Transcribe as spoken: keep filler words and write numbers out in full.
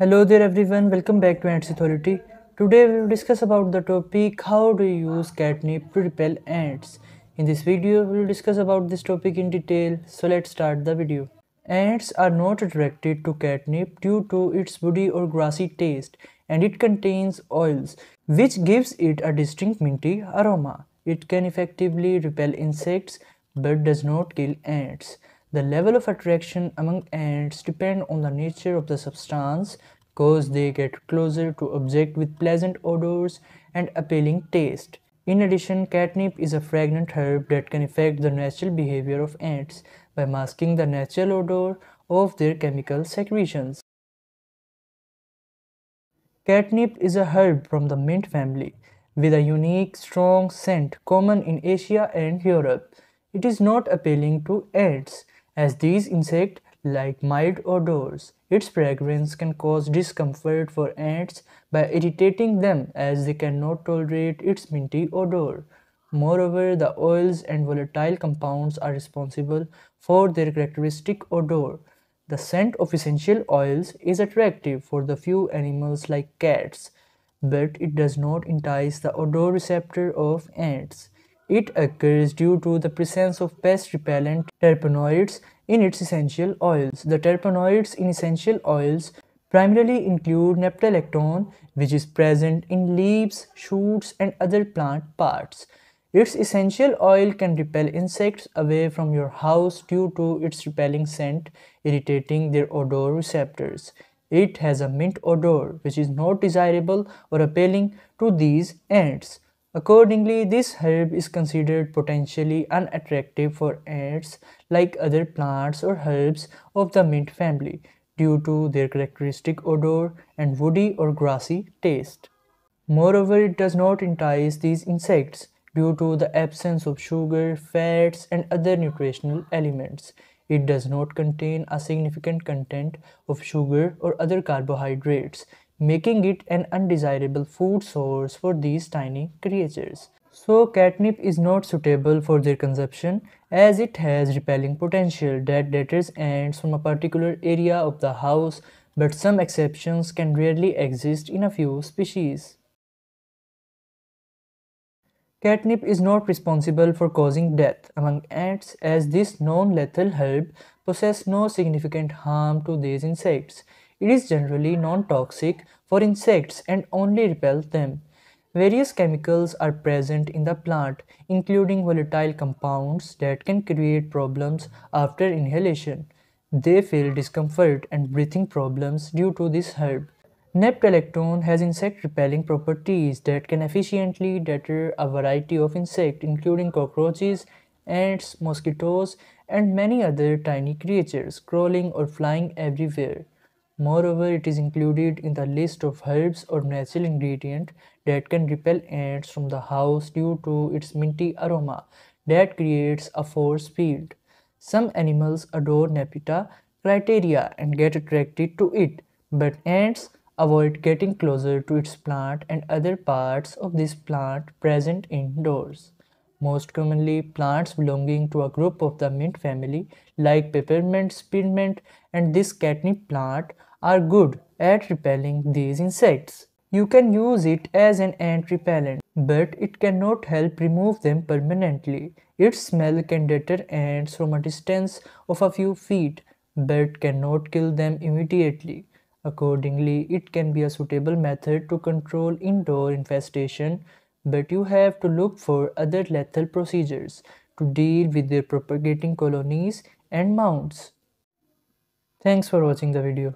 Hello there everyone, welcome back to Ants Authority. Today we will discuss about the topic how to use catnip to repel ants. In this video we will discuss about this topic in detail, so let's start the video. Ants are not attracted to catnip due to its woody or grassy taste, and it contains oils which gives it a distinct minty aroma. It can effectively repel insects but does not kill ants. The level of attraction among ants depends on the nature of the substance, cause they get closer to objects with pleasant odors and appealing taste. In addition, catnip is a fragrant herb that can affect the natural behavior of ants by masking the natural odor of their chemical secretions. Catnip is a herb from the mint family with a unique, strong scent common in Asia and Europe. It is not appealing to ants, as these insects like mild odors. Its fragrance can cause discomfort for ants by irritating them, as they cannot tolerate its minty odor. Moreover, the oils and volatile compounds are responsible for their characteristic odor. The scent of essential oils is attractive for the few animals like cats, but it does not entice the odor receptor of ants. It occurs due to the presence of pest repellent terpenoids in its essential oils. The terpenoids in essential oils primarily include nepetalactone, which is present in leaves, shoots, and other plant parts. Its essential oil can repel insects away from your house due to its repelling scent irritating their odor receptors. It has a mint odor, which is not desirable or appealing to these ants. Accordingly, this herb is considered potentially unattractive for ants like other plants or herbs of the mint family due to their characteristic odor and woody or grassy taste. Moreover, it does not entice these insects due to the absence of sugar, fats, and other nutritional elements. It does not contain a significant content of sugar or other carbohydrates, making it an undesirable food source for these tiny creatures. So catnip is not suitable for their consumption, as it has repelling potential that deters ants from a particular area of the house, but some exceptions can rarely exist in a few species. Catnip is not responsible for causing death among ants, as this non-lethal herb possesses no significant harm to these insects. It is generally non-toxic for insects and only repels them. Various chemicals are present in the plant, including volatile compounds that can create problems after inhalation. They feel discomfort and breathing problems due to this herb. Nepetalactone has insect-repelling properties that can efficiently deter a variety of insects, including cockroaches, ants, mosquitoes, and many other tiny creatures crawling or flying everywhere. Moreover, it is included in the list of herbs or natural ingredients that can repel ants from the house due to its minty aroma that creates a force field. Some animals adore Nepeta criteria and get attracted to it, but ants avoid getting closer to its plant and other parts of this plant present indoors. Most commonly, plants belonging to a group of the mint family like peppermint, spearmint, and this catnip plant are good at repelling these insects. You can use it as an ant repellent, but it cannot help remove them permanently. Its smell can deter ants from a distance of a few feet, but cannot kill them immediately. Accordingly, it can be a suitable method to control indoor infestation, but you have to look for other lethal procedures to deal with their propagating colonies and mounds. Thanks for watching the video.